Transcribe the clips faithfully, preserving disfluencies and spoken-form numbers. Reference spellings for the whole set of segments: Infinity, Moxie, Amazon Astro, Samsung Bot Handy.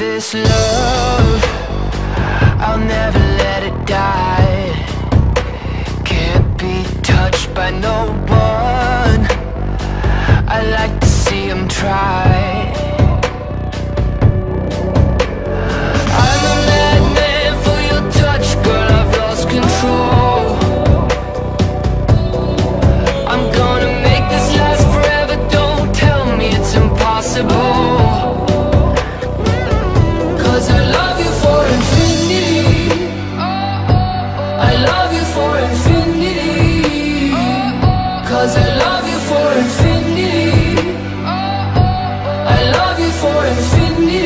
this love, I'll never let it die. Can't be touched by no one, I like to see them try. Cause I love you for infinity. I love you for infinity.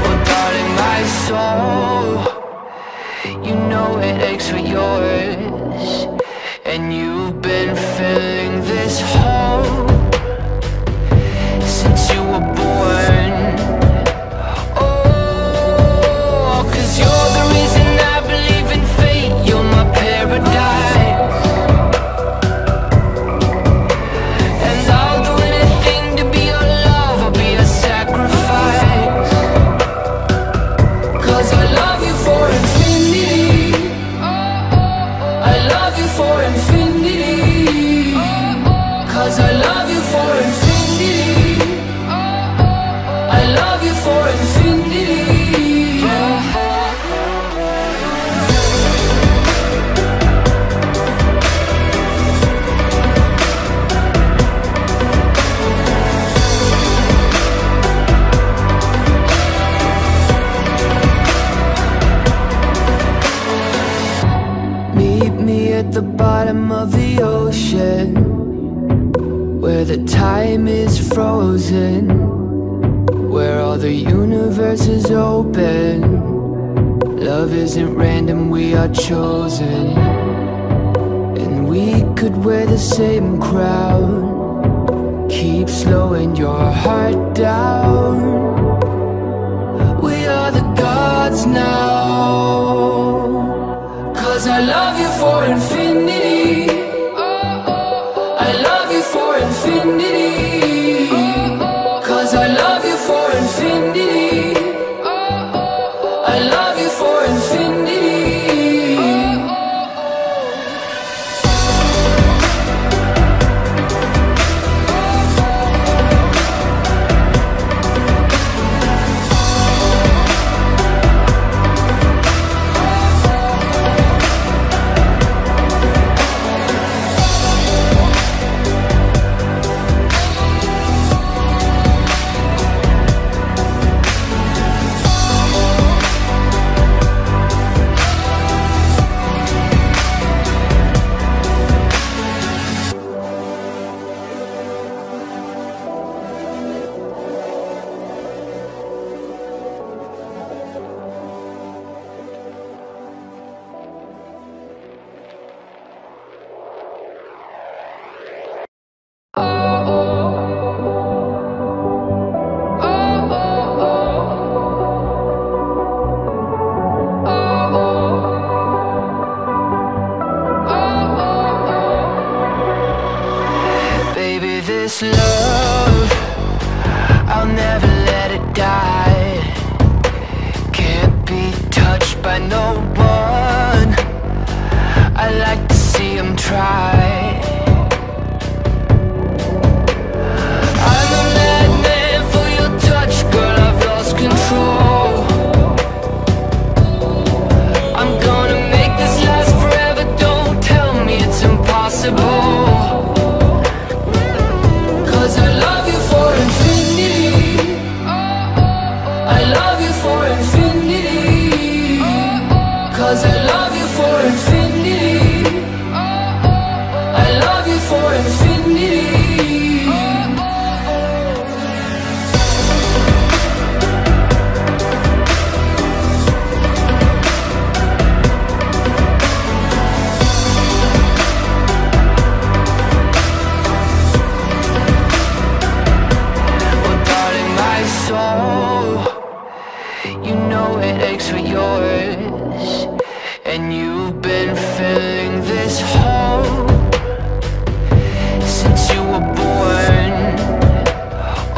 Well, darling, my soul, you know it aches for yours. And you've been filling this hole since you were born. Oh, cause you're the reason I believe in fate. You're my paradise, and I'll do anything to be your love. I'll be a sacrifice. Cause I love you for infinity. I love you for infinity. Cause I love you for infinity. I love you for infinity. At the bottom of the ocean, where the time is frozen, where all the universe is open. Love isn't random, we are chosen. And we could wear the same crown. Keep slowing your heart down. We are the gods now. Cause I love you for infinity. I love you for infinity. Cause I love you for infinity. I love you for infinity. were yours, and you've been filling this hole since you were born.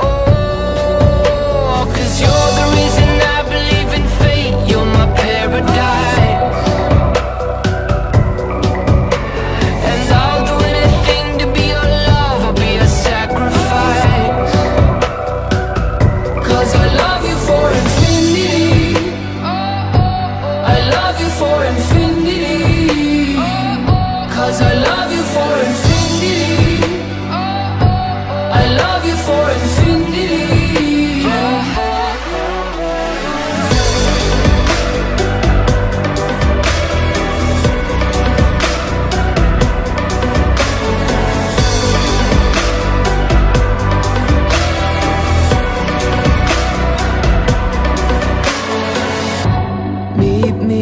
Oh, 'cause you're the reason I believe in fate. You're my paradise, and I'll do anything to be your love. I'll be a sacrifice, 'cause I love you for infinity. I love you for infinity, 'cause I love you for infinity. I love you for infinity.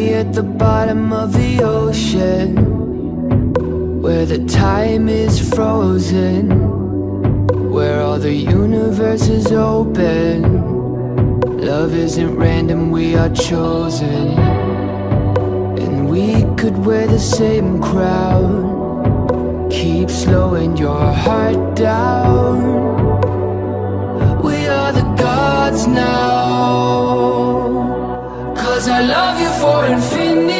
At the bottom of the ocean, where the time is frozen, where all the universe is open. Love isn't random, we are chosen, and we could wear the same crown. Keep slowing your heart down. We are the gods now, 'cause I love you for infinity.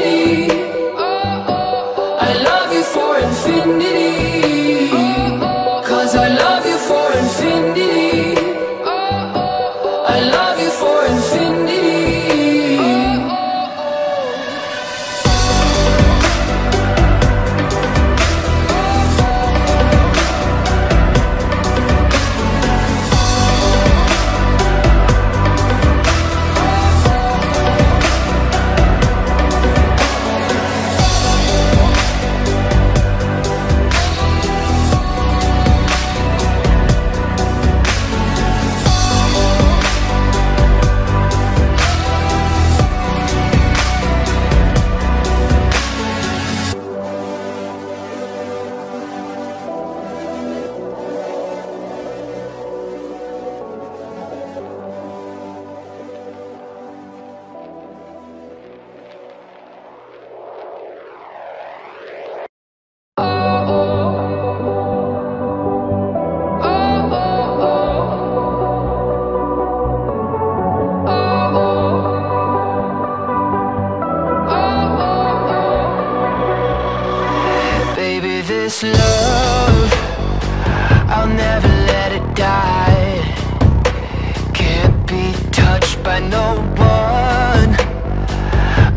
I love you for infinity, 'cause I love you for infinity. I love you for infinity. This love, I'll never let it die. Can't be touched by no one.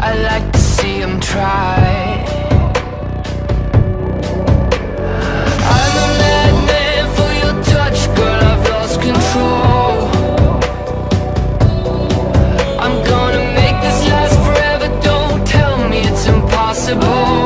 I like to see him try. I'm a madman for your touch, girl, I've lost control. I'm gonna make this last forever, don't tell me it's impossible.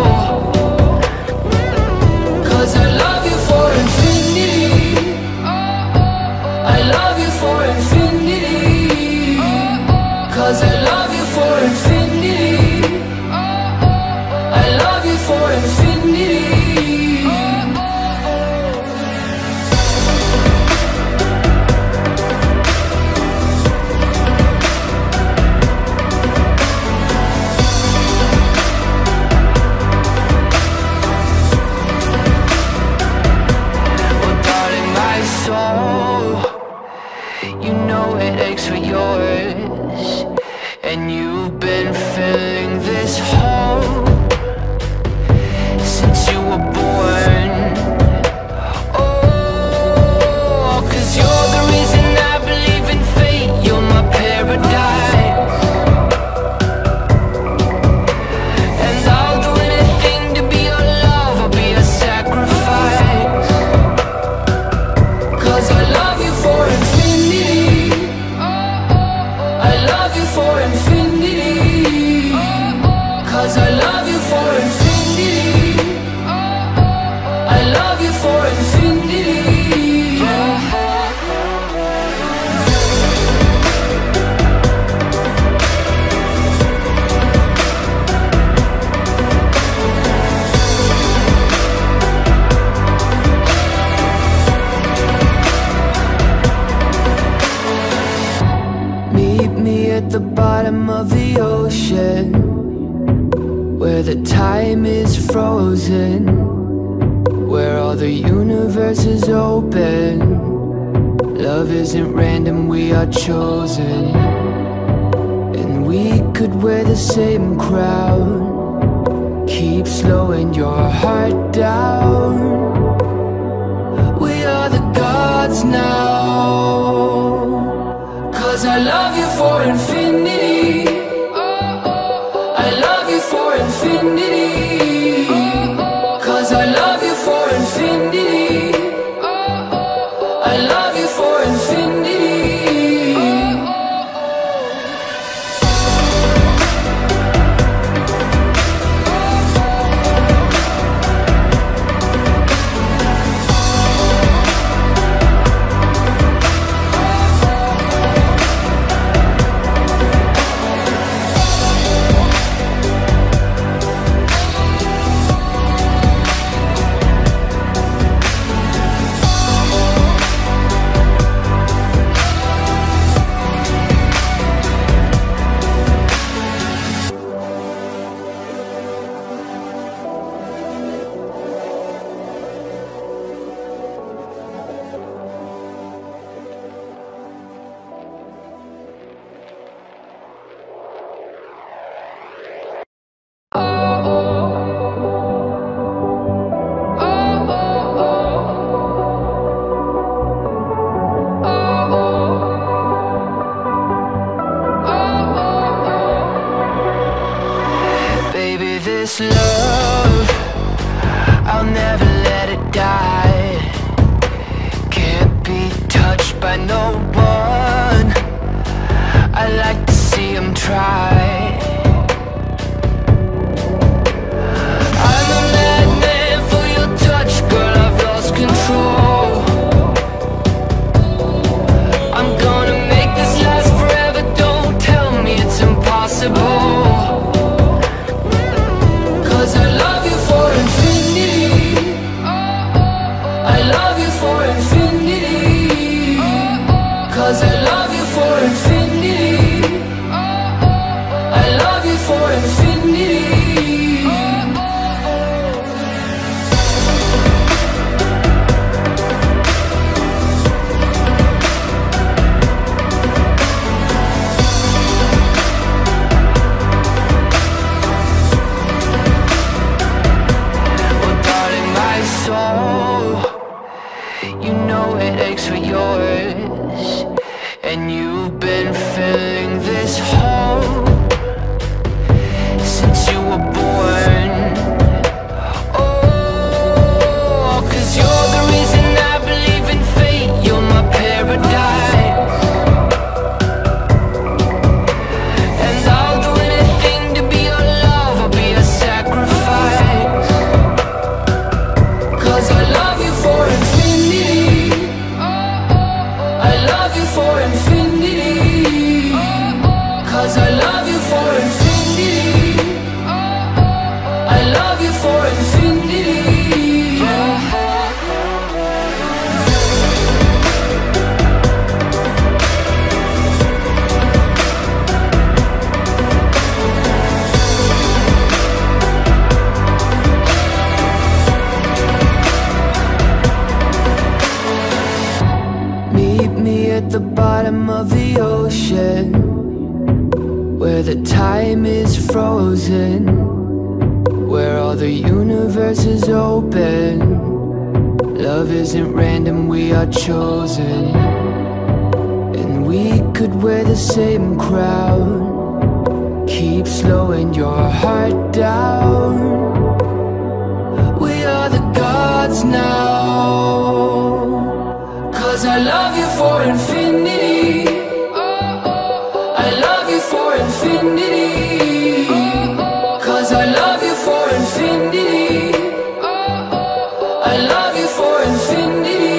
At the bottom of the ocean, ocean, where the time is frozen, where all the universe is open. Love isn't random, we are chosen. And we could wear the same crown, keep slowing your heart down. We are the gods now, 'cause I love you for infinity. I love you for infinity, 'cause I love you for infinity. I love you for infinity. This love, I'll never let it die. Can't be touched by no one. I like to see them try. I'm a madman for your touch, girl, I've lost control. I'm gonna make this last forever, don't tell me it's impossible. At the bottom of the ocean, where the time is frozen, where all the universe is open. Love isn't random, we are chosen. And we could wear the same crown, keep slowing your heart down. We are the gods now, 'cause I love you for infinity. I love you for infinity, 'cause I love you for infinity. I love you for infinity.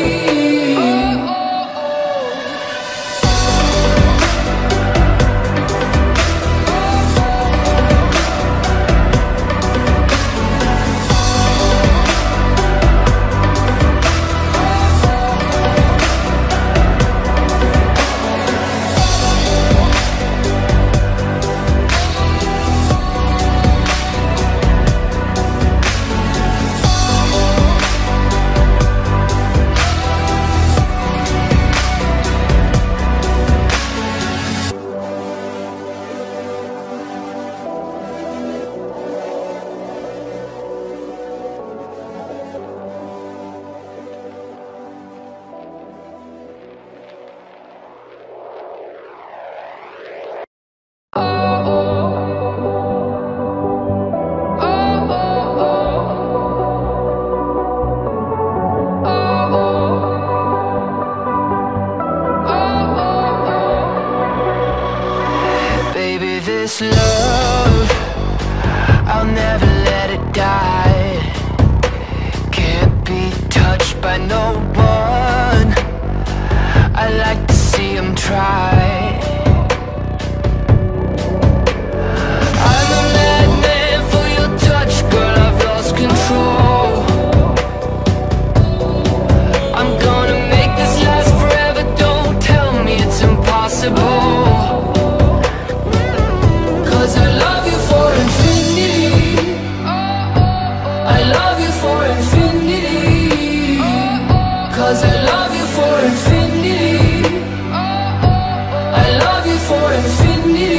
this love, I'll never let it die. Can't be touched by no one, I like to see them try. Cause I love you for infinity. I love you for infinity.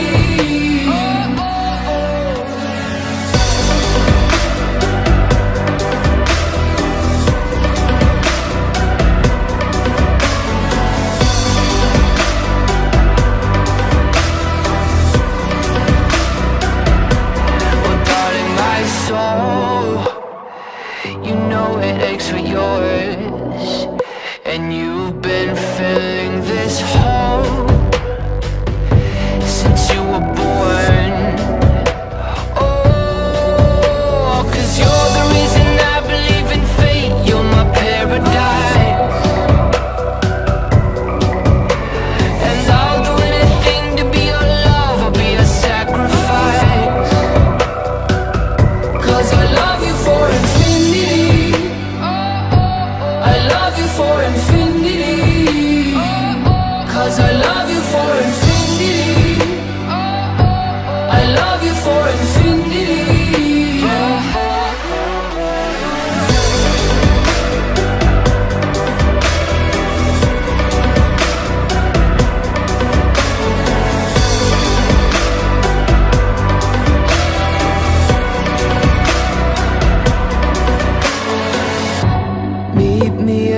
Well, darling, my soul, you know it aches for yours. And you've been filling this hole since you were born. Oh, cause you're the reason I believe in fate. You're my paradise, and I'll do anything to be your love. I'll be a sacrifice. Cause I love you for infinity. I love you for infinity. Cause I love you for infinity. I love you for infinity.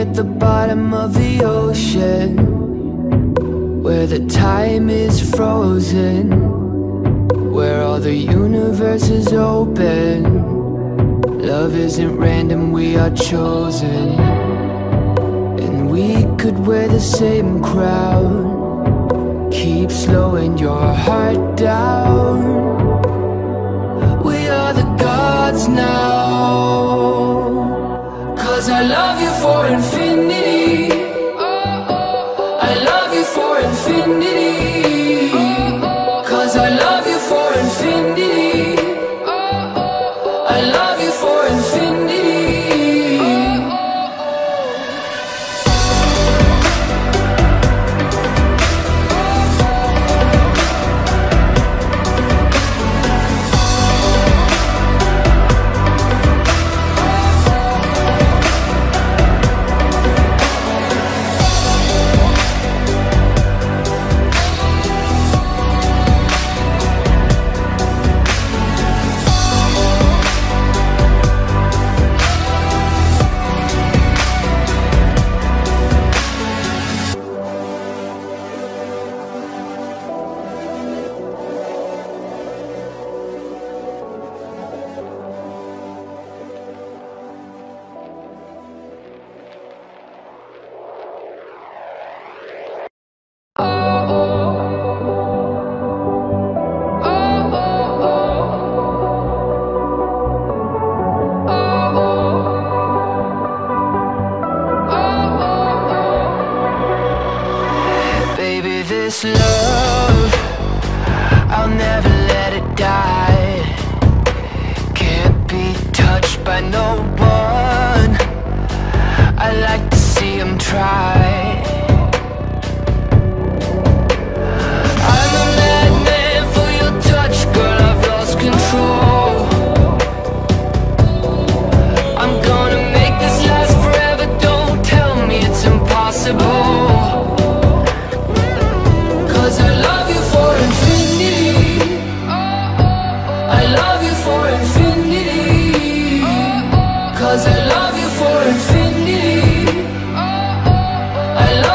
At the bottom of the ocean, where the time is frozen, where all the universe is open. Love isn't random, we are chosen. And we could wear the same crown. Keep slowing your heart down. We are the gods now. Cause I love you for infinity. I love you for infinity. Cause I love you for infinity. I love you for infinity. This love, I'll never let it die. Can't be touched by no one, I like to see them try. I'm a madman for your touch, girl, I've lost control. I'm gonna make this last forever, don't tell me it's impossible. Cause I love you for infinity. I love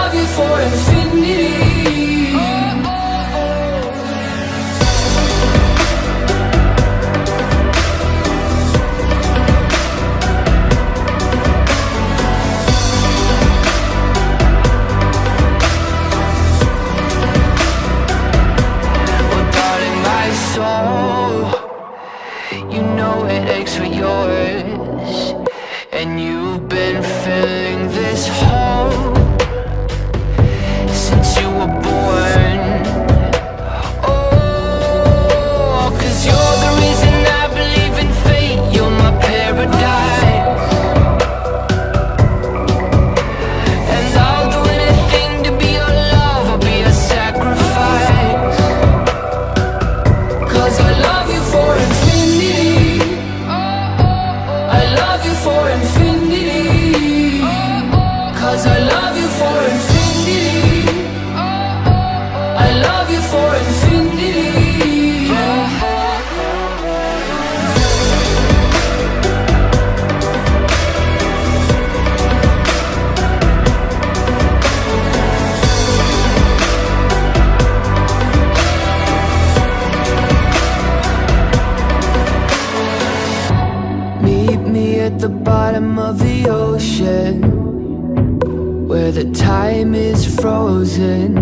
the time is frozen,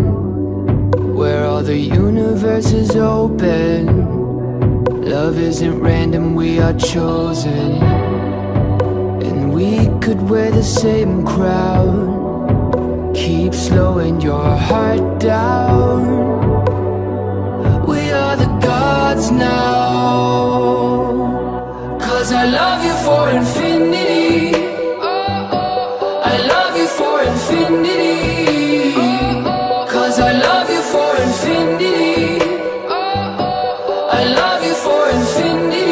where all the universe is open. Love isn't random, we are chosen. And we could wear the same crown, keep slowing your heart down. We are the gods now, 'cause I love you for infinity. I love you for infinity, 'cause I love you for infinity. I love you for infinity.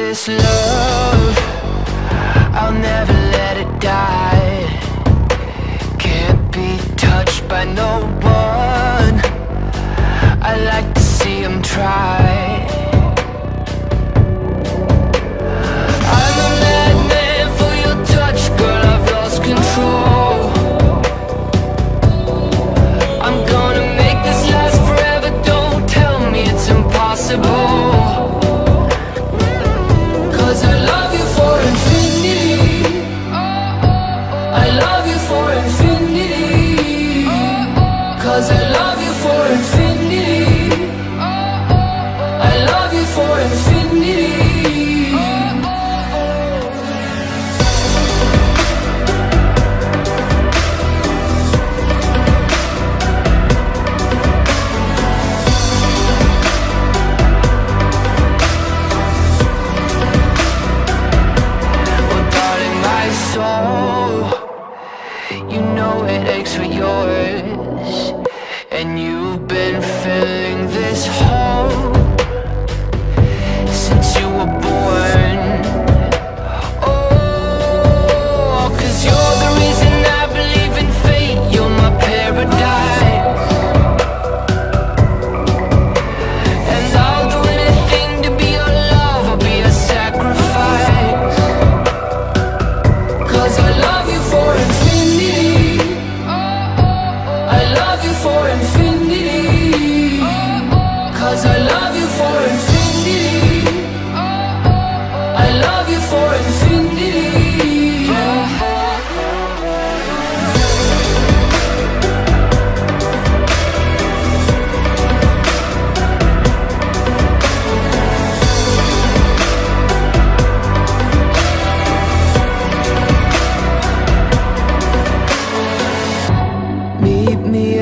This love, I'll never let it die. Can't be touched by no one. I like to see them try. I'm a madman for your touch, girl, I've lost control. I'm gonna make this last forever, don't tell me it's impossible.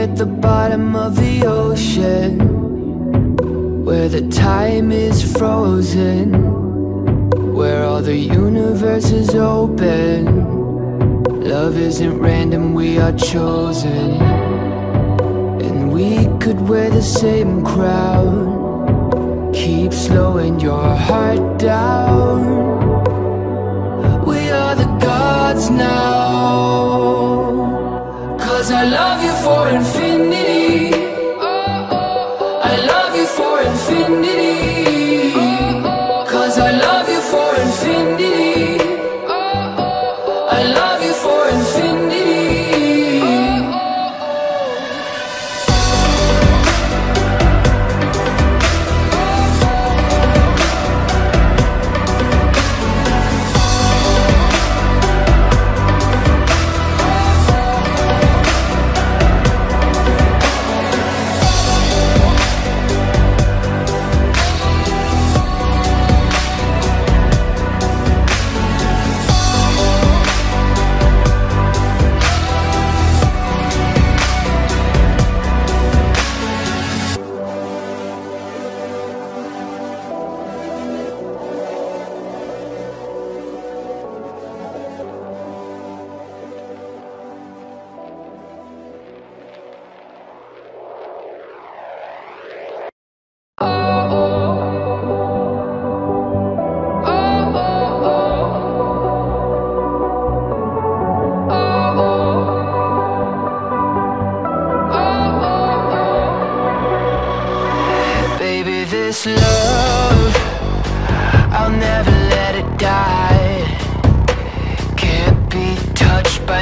At the bottom of the ocean, where the time is frozen, where all the universe is open. Love isn't random, we are chosen. And we could wear the same crown, keep slowing your heart down. We are the gods now, 'cause I love you for infinity. I love you for infinity, 'cause I love you for infinity. I love you for infinity.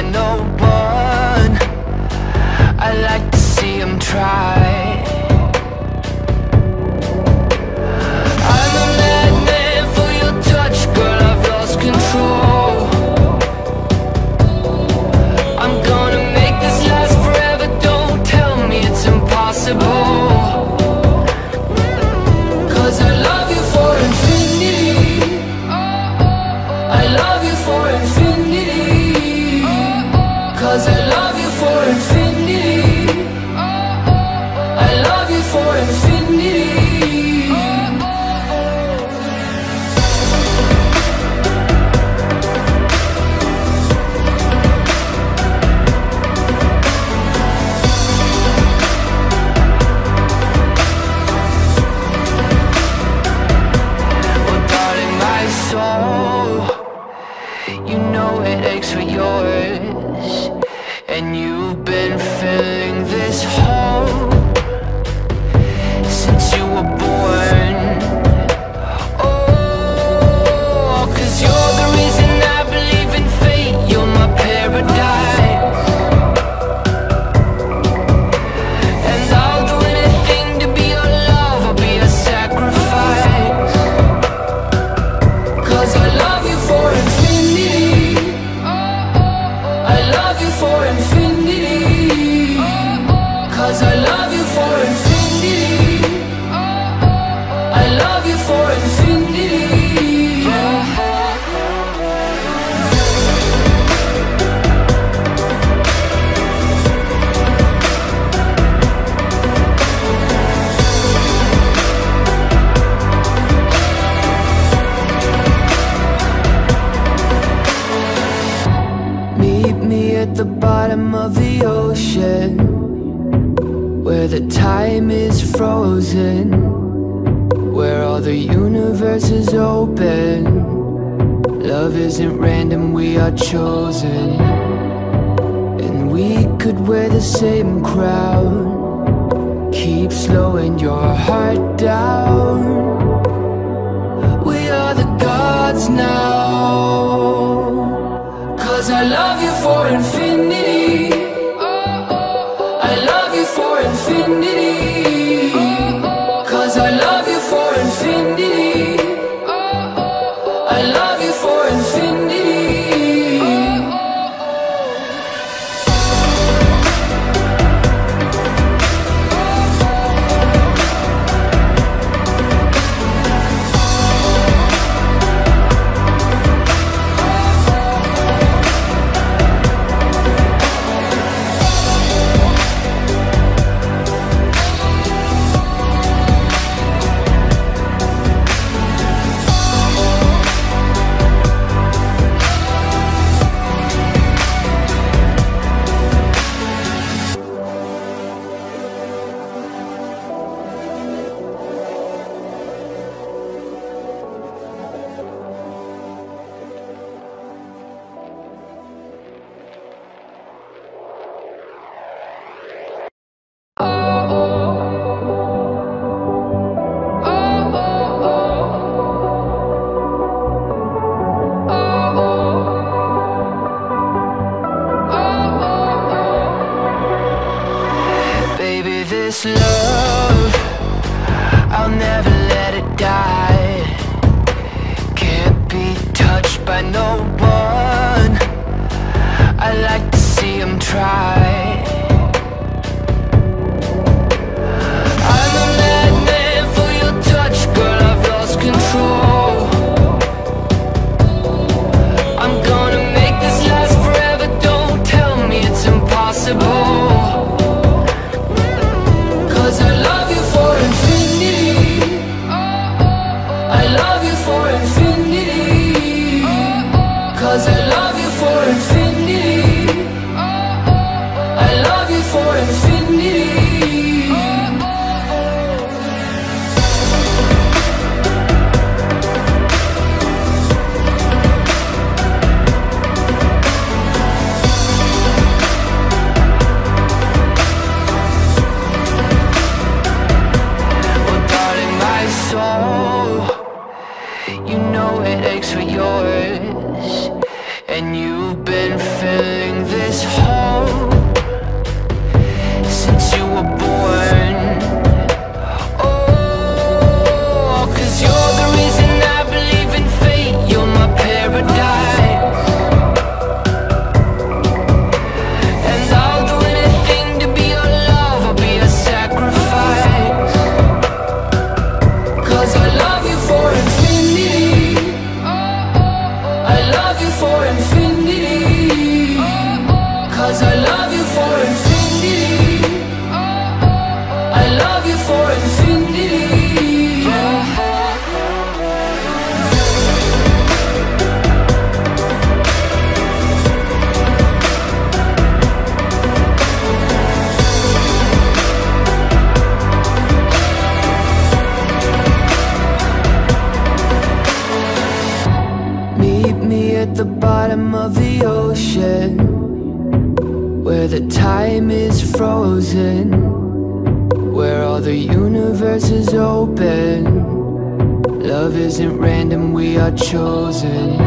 by no one. I like to see them try. I'm a madman for your touch, girl, I've lost control. I'm gonna make this last forever, don't tell me it's impossible. Cause I love you for infinity. I love you for infinity. Cause I love you for infinity. I love you for infinity. Oh darling, my soul, you know it aches for yours. And you've been filling this hole since you were born. Oh, cause you're the reason I believe in fate, you're my paradise. And I'll do anything to be your love, I'll be a sacrifice. Cause I love you for infinity. I love you for infinity. Cause I love you for infinity. I love you for infinity. Meet me at the bottom of the ocean, where the time is frozen, where all the universe is open. Love isn't random, we are chosen. And we could wear the same crown, keep slowing your heart down. We are the gods now. Cause I love you for infinity. I love you for infinity. Cause I love you for infinity. I love you for infinity. This love, I'll never let it die. Can't be touched by no one. I like to see them try. I'm a madman for your touch, girl, I've lost control. I'm gonna make this last forever, don't tell me it's impossible. Cause I love you for infinity. I love you for infinity. Cause where the time is frozen, where all the universe is open. Love isn't random, we are chosen.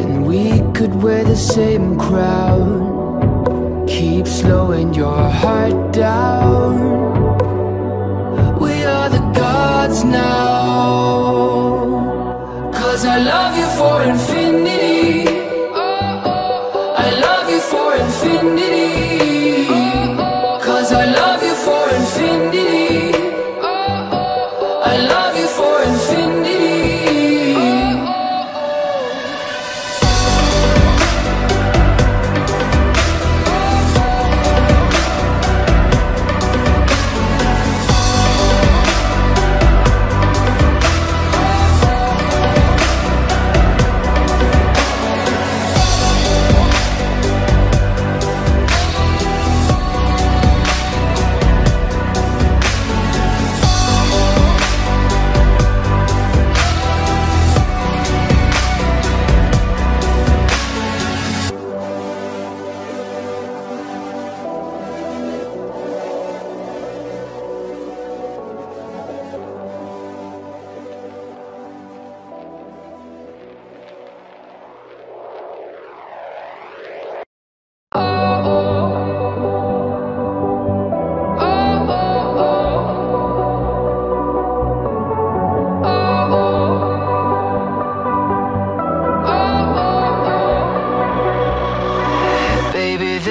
And we could wear the same crown, keep slowing your heart down. We are the gods now, 'cause I love you for infinity. I love you for infinity, 'cause I love you for infinity. I love you for infinity.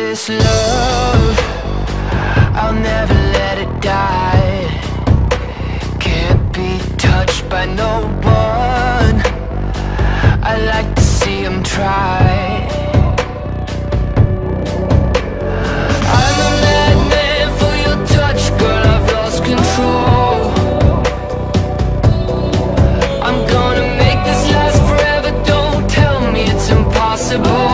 This love, I'll never let it die. Can't be touched by no one. I like to see them try. I'm a madman for your touch, girl, I've lost control. I'm gonna make this last forever, don't tell me it's impossible.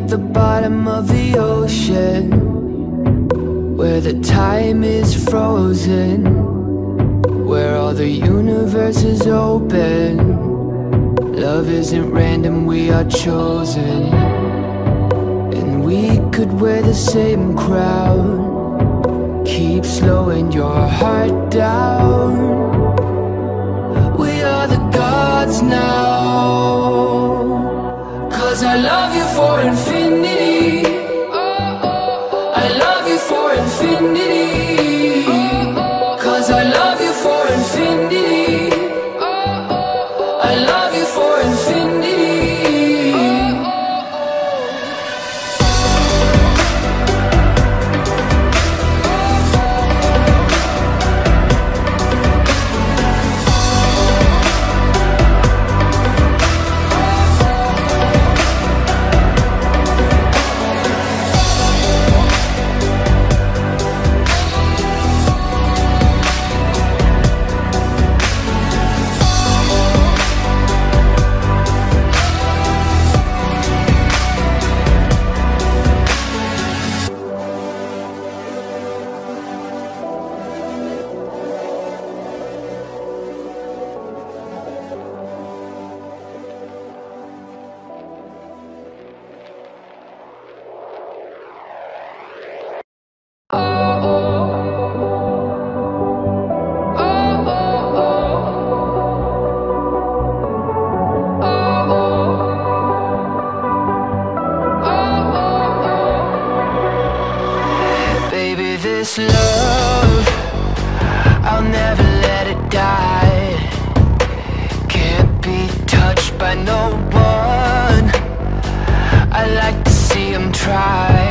At the bottom of the ocean, where the time is frozen, where all the universe is open. Love isn't random, we are chosen. And we could wear the same crown, keep slowing your heart down. We are the gods now, 'cause I love you for infinity. I love you for infinity, 'cause I love you for infinity. I love you for infinity. I'll never let it die. Can't be touched by no one. I like to see them try.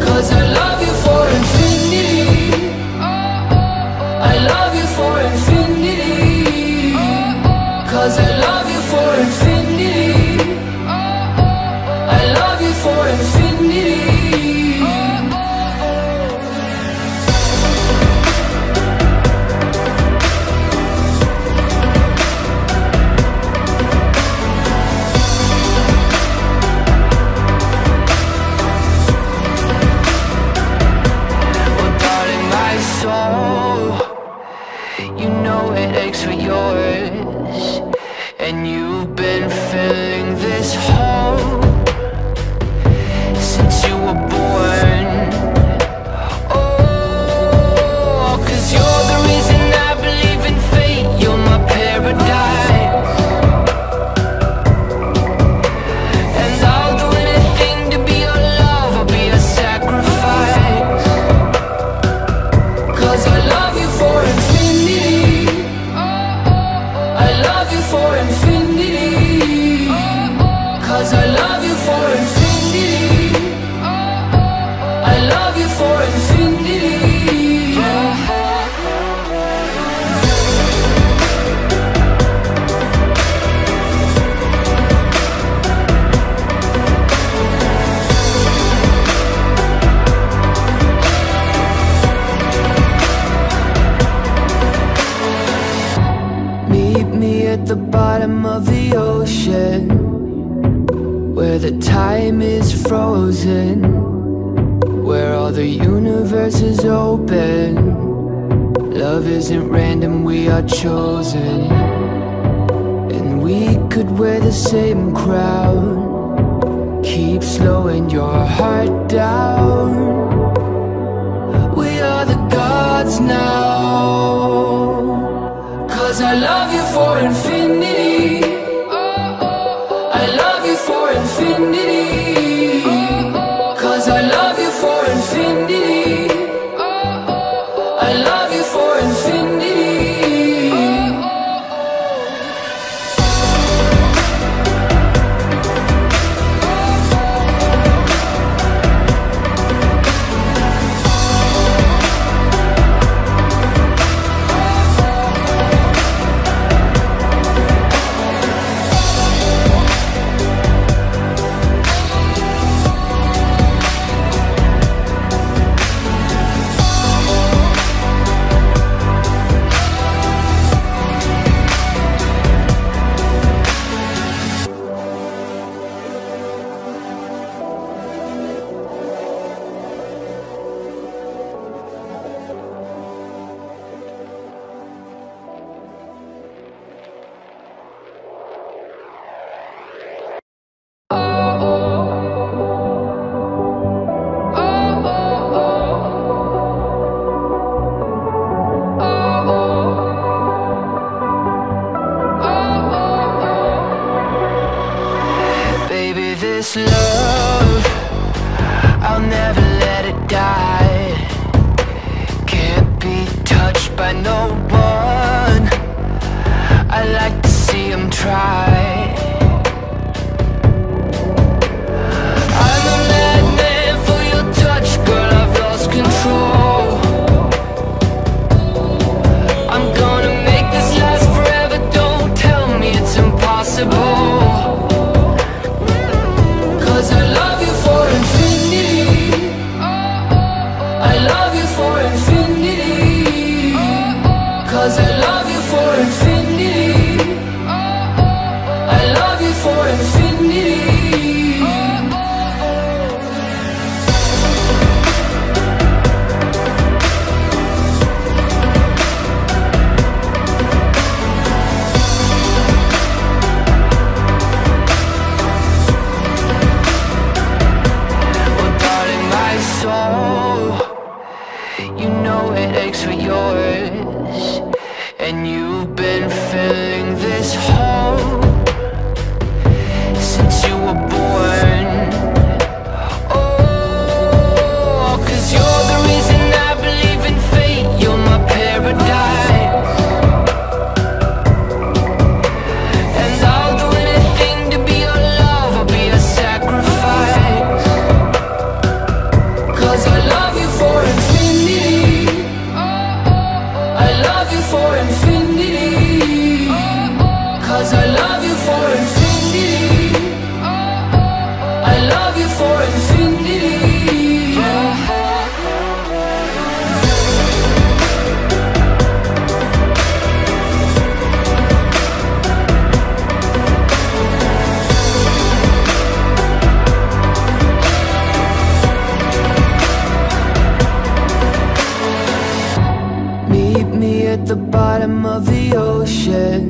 Cause I love you for infinity. I love you for infinity. Well, darling, my soul, you know it aches for yours. And you've been filling this hole since you were born. Oh, cause you're the reason I believe in fate. You're my paradise. And I'll do anything to be your love. I'll be a sacrifice. Cause I love you for infinity. I love you for infinity. Cause I love you for infinity. I love you for infinity. At the bottom of the ocean, where the time is frozen, where all the universe is open. Love isn't random, we are chosen. And we could wear the same crown. Keep slowing your heart down. We are the gods now. Cause I love you for infinity. I love you for infinity. Cause I love you for infinity. I love you for infinity. This love, I'll never let it die. Can't be touched by no one. I like to see them try. I'm a madman for your touch, girl, I've lost control. I'm gonna make this last forever, don't tell me it's impossible. Cause I love you for infinity. I love you for infinity. Well, darling, my soul, You know it aches for yours, and you've been filling this hole since you were born. Oh, 'cause you're the reason I believe in fate. You're my paradise, and I'll do anything to be your love. I'll be a sacrifice, 'cause I love you for infinity. I love you for infinity, 'cause I love you for infinity. At the bottom of the ocean,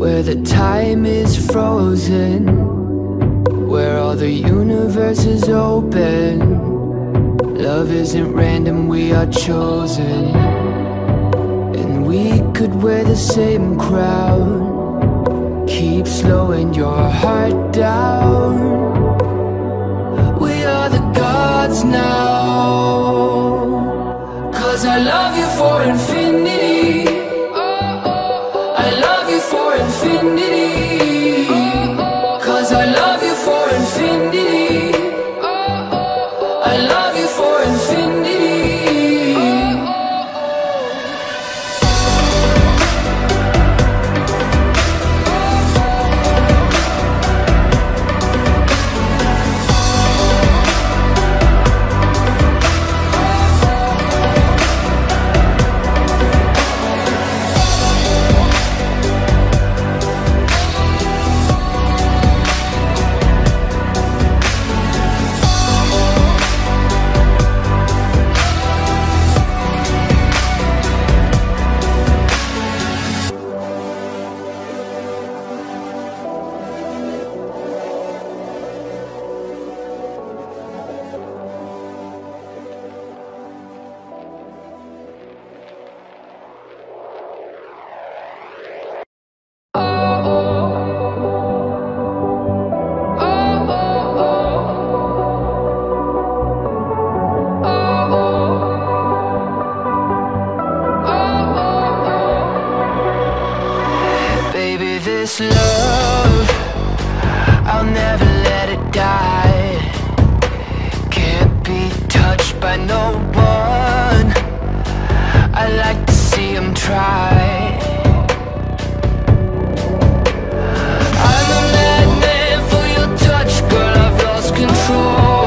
where the time is frozen, where all the universe is open. Love isn't random, we are chosen, and we could wear the same crown. Keep slowing your heart down. We are the gods now, 'cause I love you for infinity. I love you for infinity, 'cause I love you for infinity. I love you for infinity. This love, I'll never let it die. Can't be touched by no one. I like to see him try. I'm a madman for your touch, girl, I've lost control.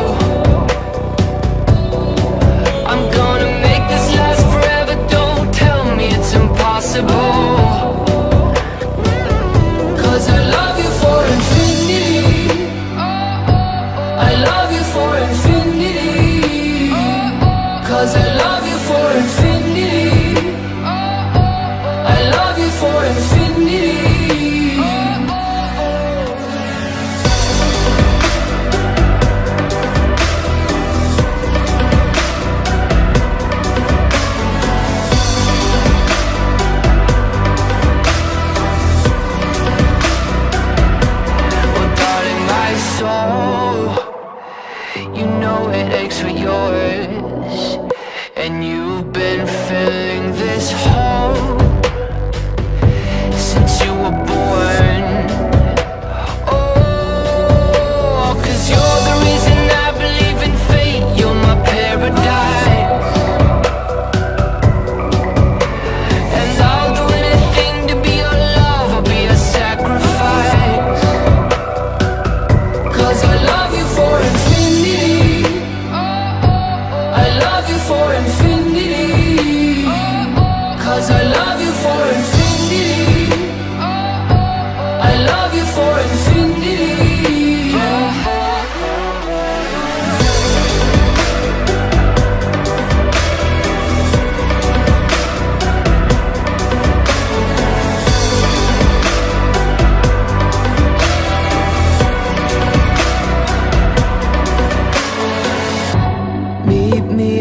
I'm gonna make this last forever, don't tell me it's impossible.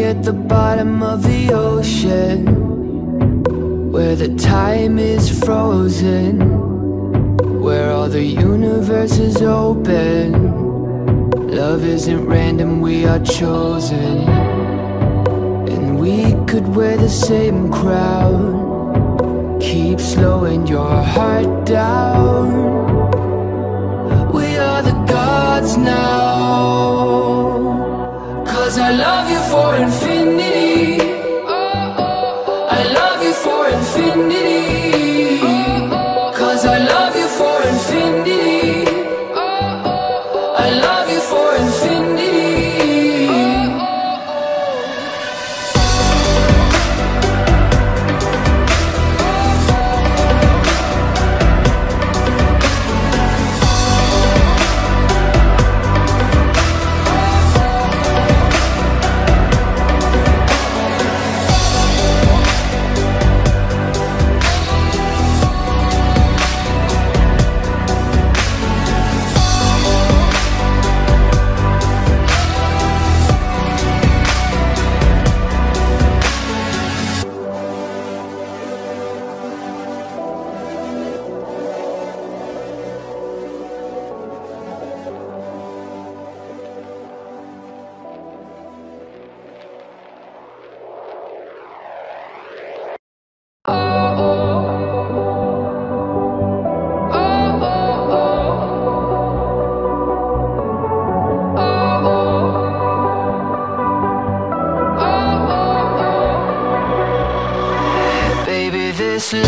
at the bottom of the ocean, where the time is frozen, where all the universe is open. Love isn't random, we are chosen. And we could wear the same crown, keep slowing your heart down. We are the gods now, 'cause I love you for infinity. I love you for infinity. 'Cause I love you for infinity. I love you for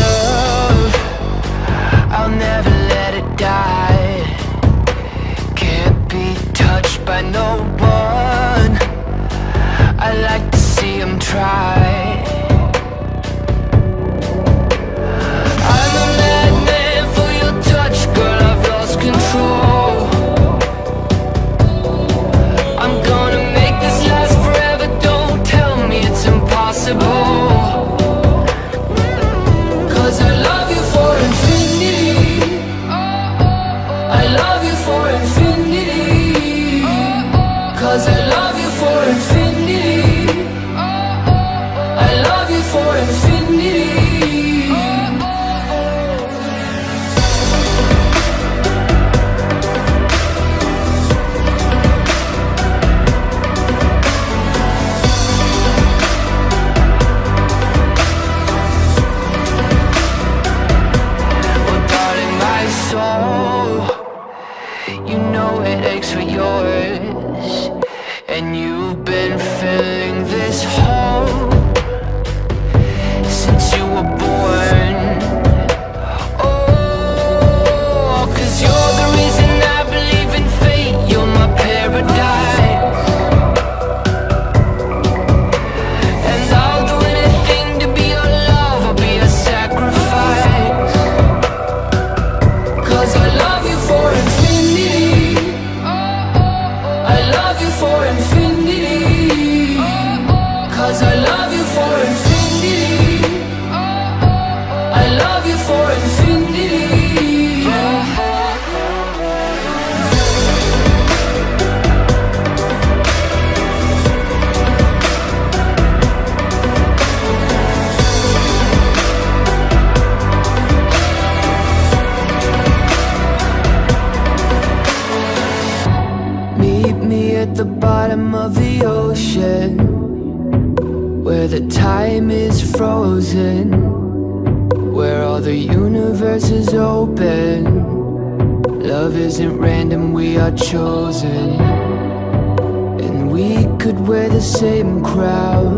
love, I'll never let it die. Can't be touched by no one. I like to see them try. I'm a madman for your touch, girl, I've lost control. I'm gonna make this last forever, don't tell me it's impossible. At the bottom of the ocean, where the time is frozen, where all the universe is open. Love isn't random, we are chosen. And we could wear the same crown,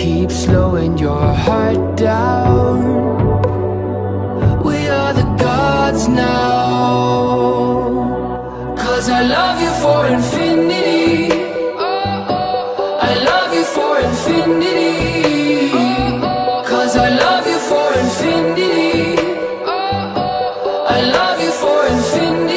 keep slowing your heart down. We are the gods now, 'cause I love you for infinity. I love you for infinity. 'Cause I love you for infinity. I love you for infinity.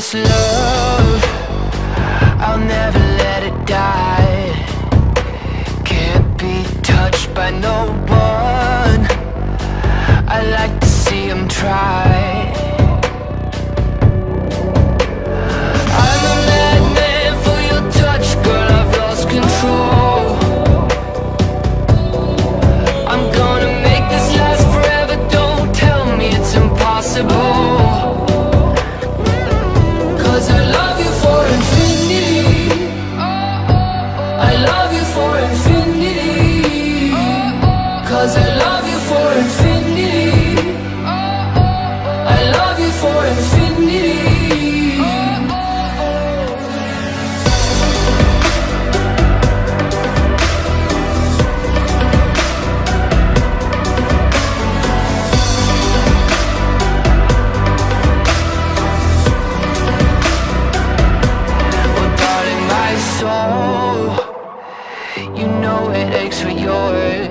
this love, I'll never let it die. Can't be touched by no one, I like to see them try. Cause I love you for infinity. I love you for infinity. Well, darling, my soul, you know it aches for yours.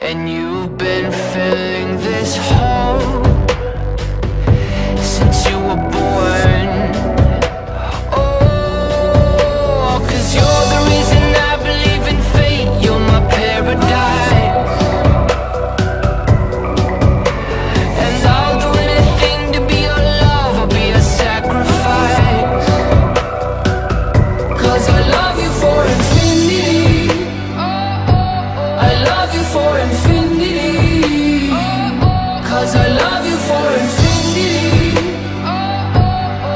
And you've been filling this hole since you were born. Oh, cause you're the reason I believe in fate. You're my paradise, and I'll do anything to be your love. I'll be a sacrifice. Cause I love you for infinity. I love you for infinity. Cause I love you for infinity.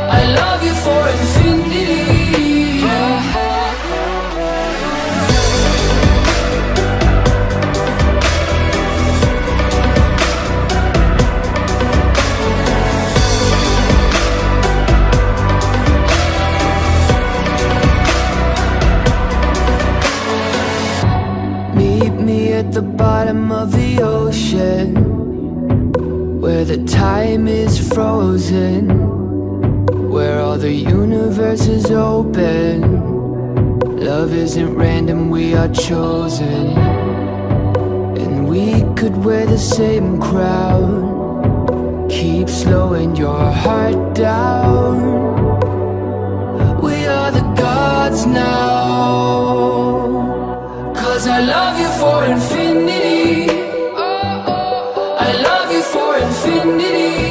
I love you for infinity. At the bottom of the ocean, where the time is frozen, where all the universe is open. Love isn't random, we are chosen. And we could wear the same crown. Keep slowing your heart down. We are the gods now. Cause I love you for infinity. I love you for infinity.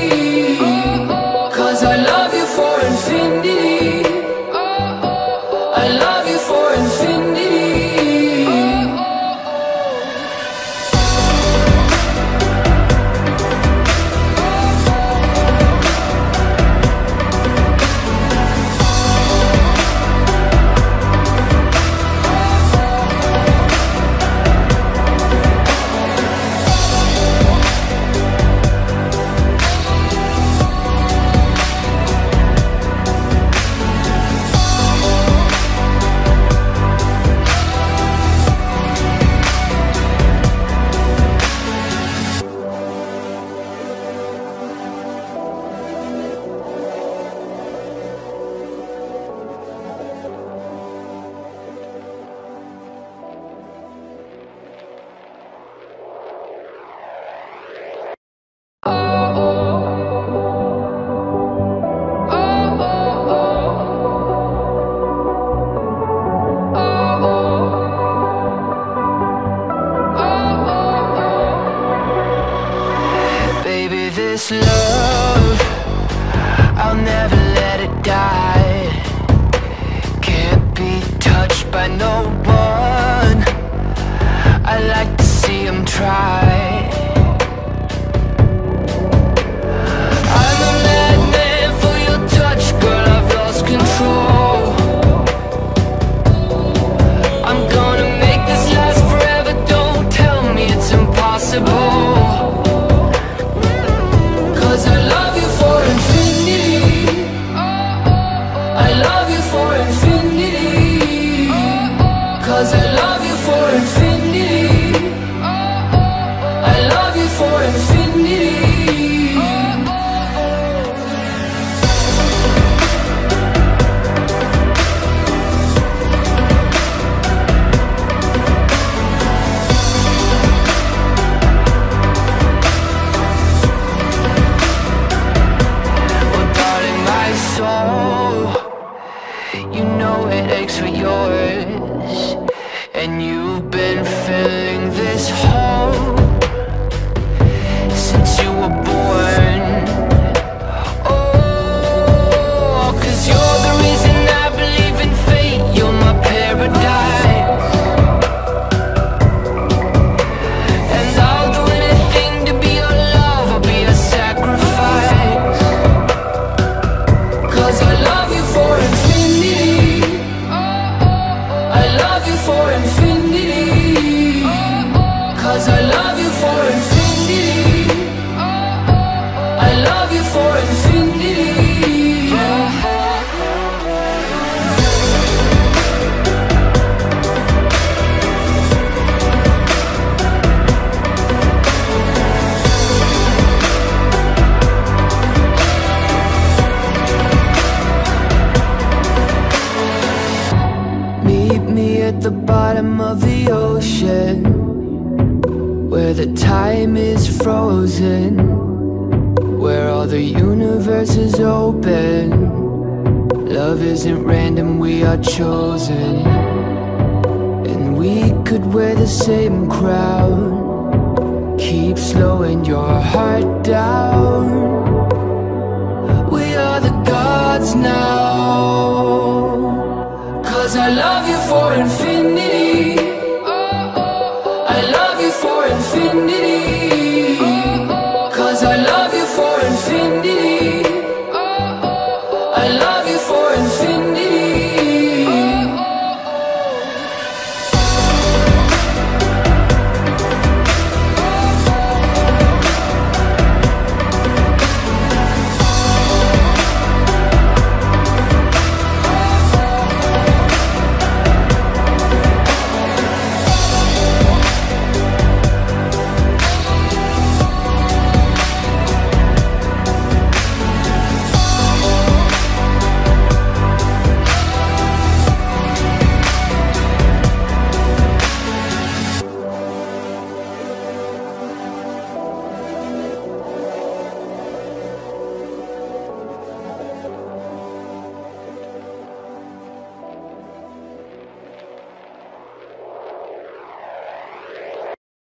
Cause I love you for infinity. I love you for infinity. were yours, and you've been filling this hole since you were born. Oh, 'cause you're the reason I believe in fate. You're my paradise, and I'll do anything to be your love. I'll be a sacrifice, 'cause I love you for infinity. I love you for infinity, 'cause I love you for infinity. I love you for infinity. At the bottom of the ocean, where the time is frozen, where all the universe is open. Love isn't random, we are chosen, and we could wear the same crown. Keep slowing your heart down. We are the gods now, 'cause I love you for infinity.